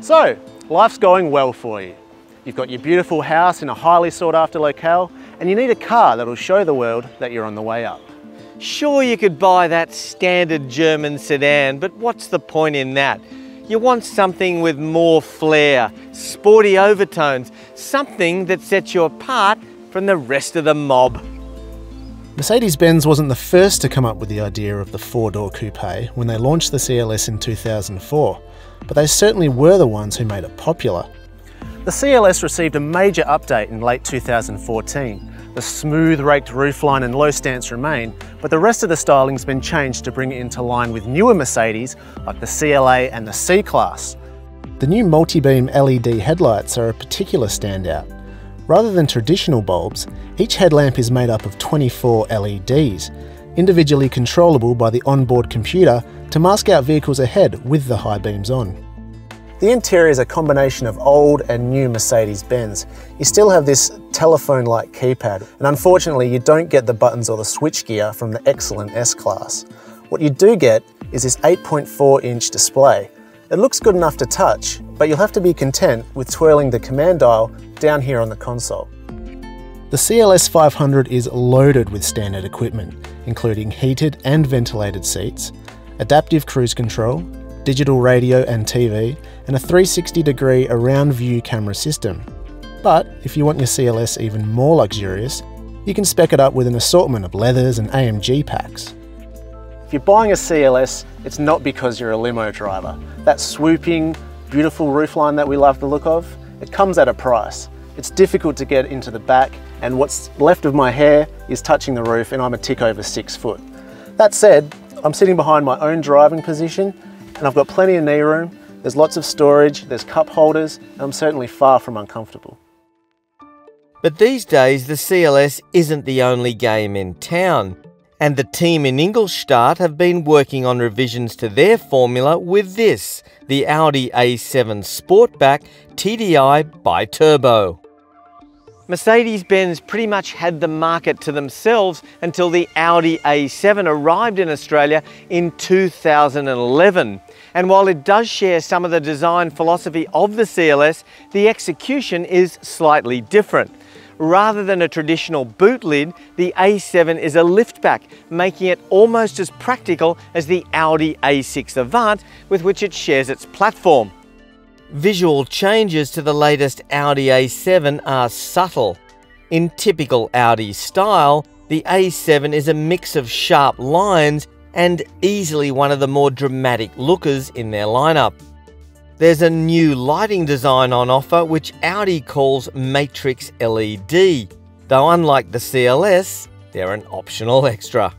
So, life's going well for you. You've got your beautiful house in a highly sought after locale, and you need a car that'll show the world that you're on the way up. Sure, you could buy that standard German sedan, but what's the point in that? You want something with more flair, sporty overtones, something that sets you apart from the rest of the mob. Mercedes-Benz wasn't the first to come up with the idea of the four-door coupe when they launched the CLS in 2004, but they certainly were the ones who made it popular. The CLS received a major update in late 2014. The smooth raked roofline and low stance remain, but the rest of the styling's been changed to bring it into line with newer Mercedes like the CLA and the C-Class. The new multi-beam LED headlights are a particular standout. Rather than traditional bulbs, each headlamp is made up of 24 LEDs, individually controllable by the onboard computer to mask out vehicles ahead with the high beams on. The interior is a combination of old and new Mercedes-Benz. You still have this telephone-like keypad, and unfortunately you don't get the buttons or the switchgear from the excellent S-Class. What you do get is this 8.4-inch display. It looks good enough to touch, but you'll have to be content with twirling the command dial down here on the console. The CLS 500 is loaded with standard equipment, including heated and ventilated seats, adaptive cruise control, digital radio and TV, and a 360-degree around view camera system. But if you want your CLS even more luxurious, you can spec it up with an assortment of leathers and AMG packs. If you're buying a CLS, it's not because you're a limo driver. That swooping, beautiful roofline that we love the look of, it comes at a price. It's difficult to get into the back, and what's left of my hair is touching the roof, and I'm a tick over 6 foot. That said, I'm sitting behind my own driving position, and I've got plenty of knee room, there's lots of storage, there's cup holders, and I'm certainly far from uncomfortable. But these days, the CLS isn't the only game in town, and the team in Ingolstadt have been working on revisions to their formula with this, the Audi A7 Sportback TDI Biturbo. Mercedes-Benz pretty much had the market to themselves until the Audi A7 arrived in Australia in 2011. And while it does share some of the design philosophy of the CLS, the execution is slightly different. Rather than a traditional boot lid, the A7 is a liftback, making it almost as practical as the Audi A6 Avant, with which it shares its platform. Visual changes to the latest Audi A7 are subtle. In typical Audi style, the A7 is a mix of sharp lines and easily one of the more dramatic lookers in their lineup. There's a new lighting design on offer which Audi calls Matrix LED, though unlike the CLS, they're an optional extra.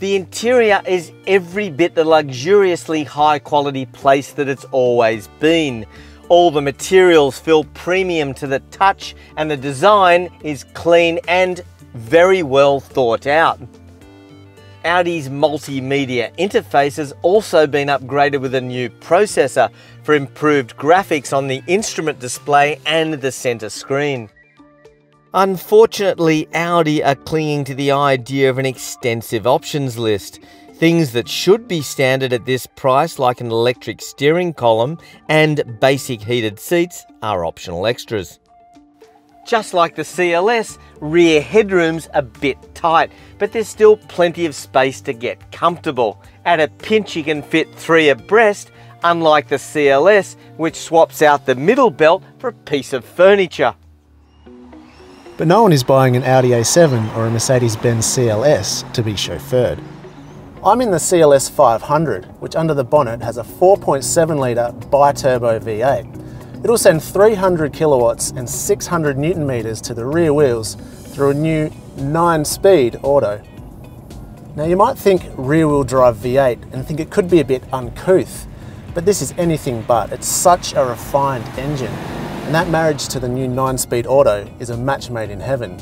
The interior is every bit the luxuriously high-quality place that it's always been. All the materials feel premium to the touch, and the design is clean and very well thought out. Audi's multimedia interface has also been upgraded with a new processor for improved graphics on the instrument display and the centre screen. Unfortunately, Audi are clinging to the idea of an extensive options list. Things that should be standard at this price, like an electric steering column and basic heated seats, are optional extras. Just like the CLS, rear headroom's a bit tight, but there's still plenty of space to get comfortable. At a pinch, you can fit 3 abreast, unlike the CLS, which swaps out the middle belt for a piece of furniture. But no one is buying an Audi A7 or a Mercedes-Benz CLS to be chauffeured. I'm in the CLS 500, which under the bonnet has a 4.7-litre bi-turbo V8. It'll send 300 kilowatts and 600 newton meters to the rear wheels through a new 9-speed auto. Now you might think rear-wheel drive V8 and think it could be a bit uncouth, but this is anything but. It's such a refined engine. And that marriage to the new 9-speed auto is a match made in heaven.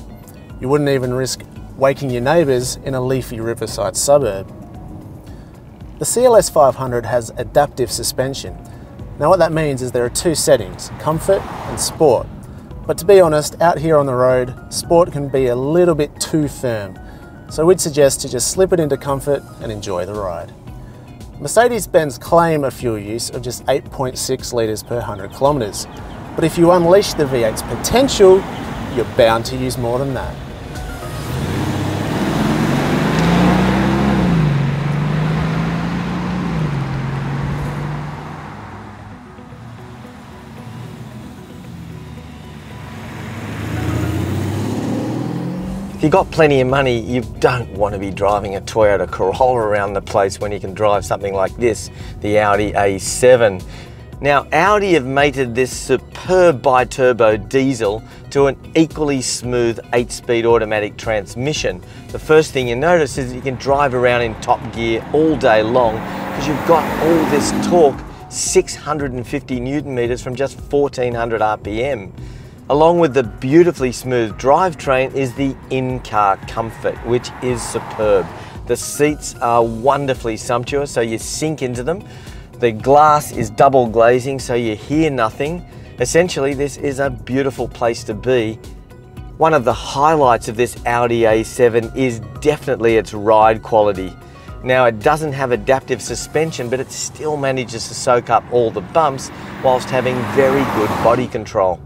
You wouldn't even risk waking your neighbours in a leafy riverside suburb. The CLS 500 has adaptive suspension. Now what that means is there are 2 settings, comfort and sport. But to be honest, out here on the road, sport can be a little bit too firm. So we'd suggest to just slip it into comfort and enjoy the ride. Mercedes-Benz claim a fuel use of just 8.6 litres per 100 kilometres, but if you unleash the V8's potential, you're bound to use more than that. If you've got plenty of money, you don't want to be driving a Toyota Corolla around the place when you can drive something like this, the Audi A7. Now, Audi have mated this superb bi-turbo diesel to an equally smooth 8-speed automatic transmission. The first thing you notice is that you can drive around in top gear all day long because you've got all this torque, 650 newton meters from just 1400 RPM. Along with the beautifully smooth drivetrain is the in-car comfort, which is superb. The seats are wonderfully sumptuous, so you sink into them. The glass is double glazing, so you hear nothing. Essentially, this is a beautiful place to be. One of the highlights of this Audi A7 is definitely its ride quality. Now, it doesn't have adaptive suspension, but it still manages to soak up all the bumps whilst having very good body control.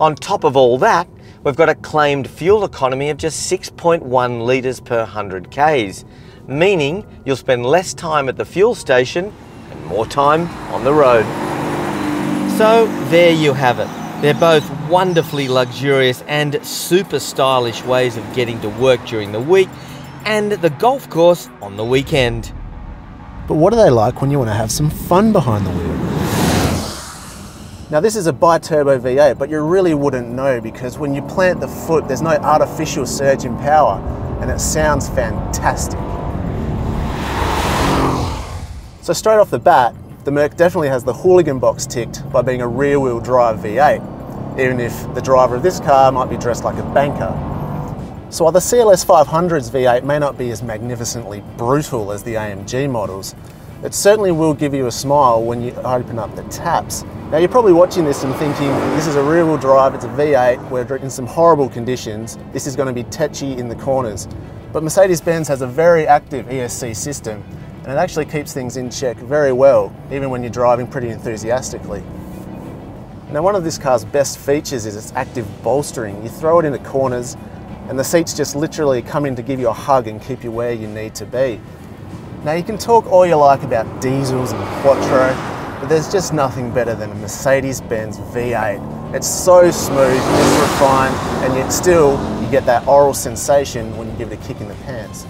On top of all that, we've got a claimed fuel economy of just 6.1 litres per 100 Ks, meaning you'll spend less time at the fuel station and more time on the road. So there you have it. They're both wonderfully luxurious and super stylish ways of getting to work during the week and the golf course on the weekend. But what are they like when you want to have some fun behind the wheel? Now this is a bi-turbo V8, but you really wouldn't know because when you plant the foot, there's no artificial surge in power, and it sounds fantastic. So straight off the bat, the Merc definitely has the hooligan box ticked by being a rear-wheel drive V8, even if the driver of this car might be dressed like a banker. So while the CLS 500's V8 may not be as magnificently brutal as the AMG models, it certainly will give you a smile when you open up the taps. Now you're probably watching this and thinking, this is a rear wheel drive, it's a V8, we're in some horrible conditions, this is going to be tetchy in the corners. But Mercedes-Benz has a very active ESC system and it actually keeps things in check very well, even when you're driving pretty enthusiastically. Now one of this car's best features is its active bolstering. You throw it into corners and the seats just literally come in to give you a hug and keep you where you need to be. Now you can talk all you like about diesels and Quattro, but there's just nothing better than a Mercedes-Benz V8. It's so smooth, it's refined, and yet still you get that oral sensation when you give it a kick in the pants.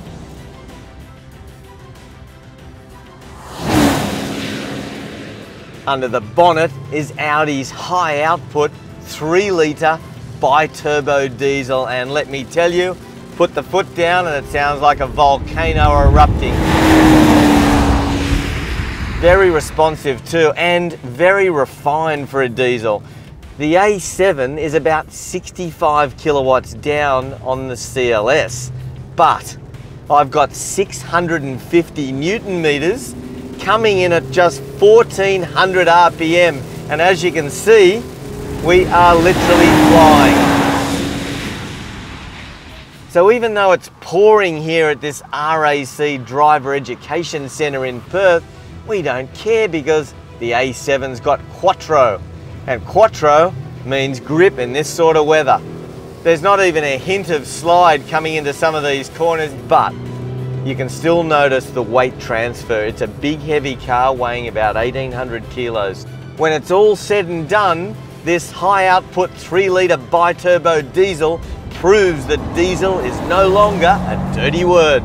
Under the bonnet is Audi's high output 3-litre bi-turbo diesel, and let me tell you, put the foot down and it sounds like a volcano erupting. Very responsive too, and very refined for a diesel. The A7 is about 65 kilowatts down on the CLS, but I've got 650 newton meters coming in at just 1400 RPM, and as you can see, we are literally flying. So even though it's pouring here at this RAC Driver Education Centre in Perth, we don't care because the A7's got Quattro, and Quattro means grip in this sort of weather. There's not even a hint of slide coming into some of these corners, but you can still notice the weight transfer. It's a big heavy car weighing about 1800 kilos. When it's all said and done, this high output 3-litre bi-turbo diesel proves that diesel is no longer a dirty word.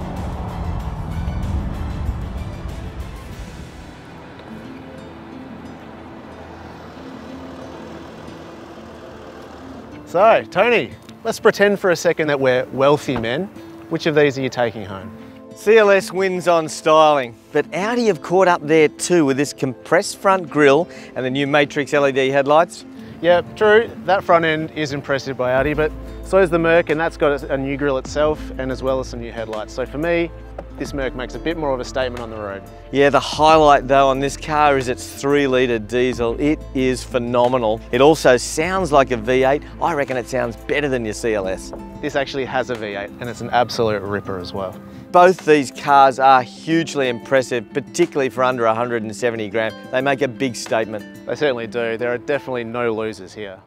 So, Tony, let's pretend for a second that we're wealthy men. Which of these are you taking home? CLS wins on styling, but Audi have caught up there too with this compressed front grille and the new Matrix LED headlights. Yeah, true, that front end is impressive by Audi, but so is the Merc, and that's got a new grille itself and as well as some new headlights. So for me, this Merc makes a bit more of a statement on the road. Yeah, the highlight though on this car is its 3-litre diesel. It is phenomenal. It also sounds like a V8. I reckon it sounds better than your CLS. This actually has a V8 and it's an absolute ripper as well. Both these cars are hugely impressive, particularly for under 170 grams. They make a big statement. They certainly do. There are definitely no losers here.